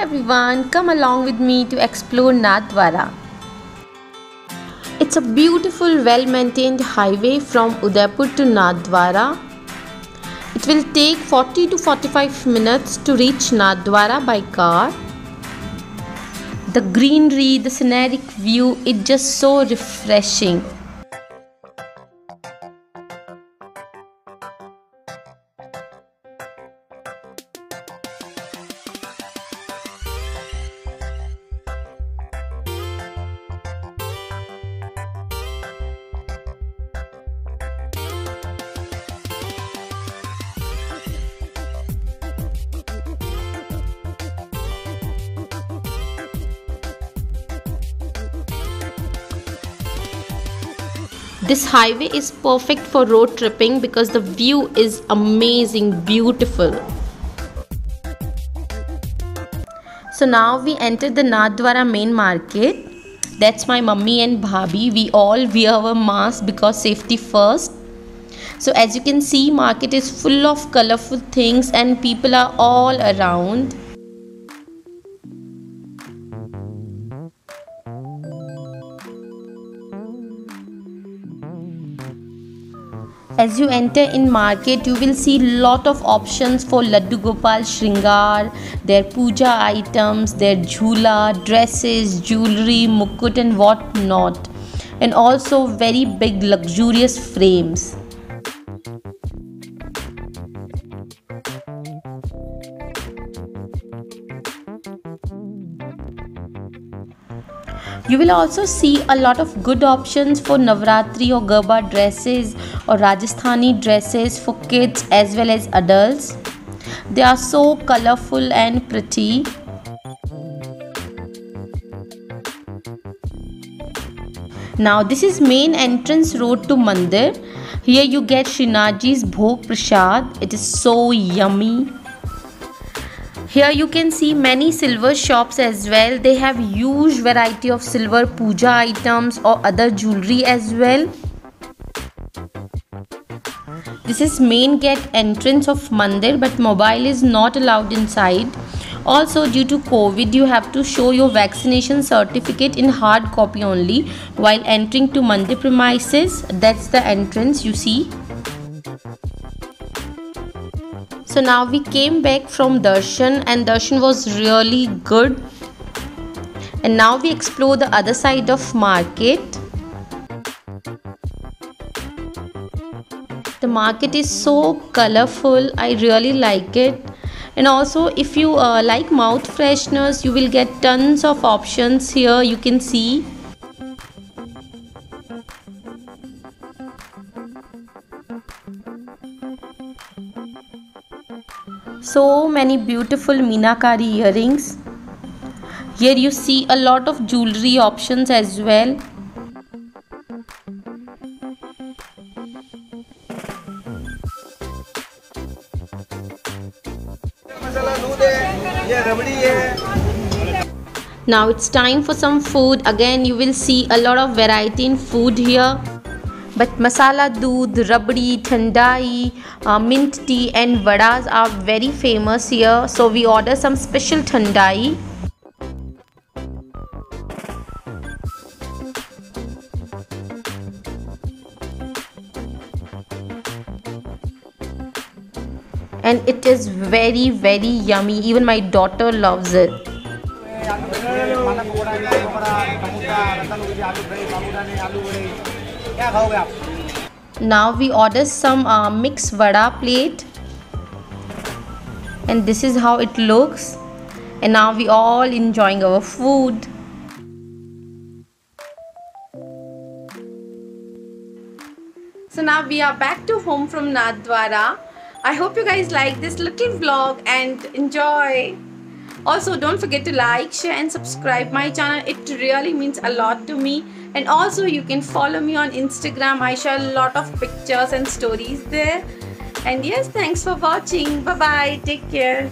everyone, come along with me to explore Nathdwara. It's a beautiful, well-maintained highway from Udaipur to Nathdwara. It will take 40 to 45 minutes to reach Nathdwara by car. The greenery, the scenic view, it's just so refreshing. This highway is perfect for road tripping because the view is amazing, beautiful. So now we entered the Nathdwara main market. That's my mummy and bhabhi. We all wear our mask because safety first. So as you can see, market is full of colorful things and people are all around. As you enter in market, you will see lot of options for Laddu Gopal, Shringar, their puja items, their jhula, dresses, jewelry, mukut and what not. And also very big luxurious frames. You will also see a lot of good options for Navratri or Garba dresses or Rajasthani dresses for kids as well as adults. They are so colorful and pretty. Now this is main entrance road to Mandir. Here you get Shreenathji's Bhog Prasad. It is so yummy. Here you can see many silver shops as well. They have huge variety of silver puja items or other jewelry as well. This is main gate entrance of Mandir, but mobile is not allowed inside. Also due to COVID, you have to show your vaccination certificate in hard copy only while entering to Mandir premises. That's the entrance you see. So now we came back from darshan and darshan was really good. And now we explore the other side of market. The market is so colorful. I really like it. And also if you like mouth fresheners, you will get tons of options here. You can see. So many beautiful meenakari earrings. Here you see a lot of jewelry options as well. Masala doodh hai, ye rabdi hai. Now it's time for some food. Again you will see a lot of variety in food here. But masala doodh, rabdi, thandai, mint tea and vadas are very famous here. So we order some special thandai. And it is very, very yummy. Even my daughter loves it. Now we order some mixed vada plate, and this is how it looks. And now we all enjoying our food. So now we are back to home from Nathdwara. I hope you guys like this little vlog and enjoy. Also don't forget to like, share and subscribe my channel. It really means a lot to me. And also you can follow me on Instagram. I share a lot of pictures and stories there. And yes, thanks for watching. Bye bye. Take care.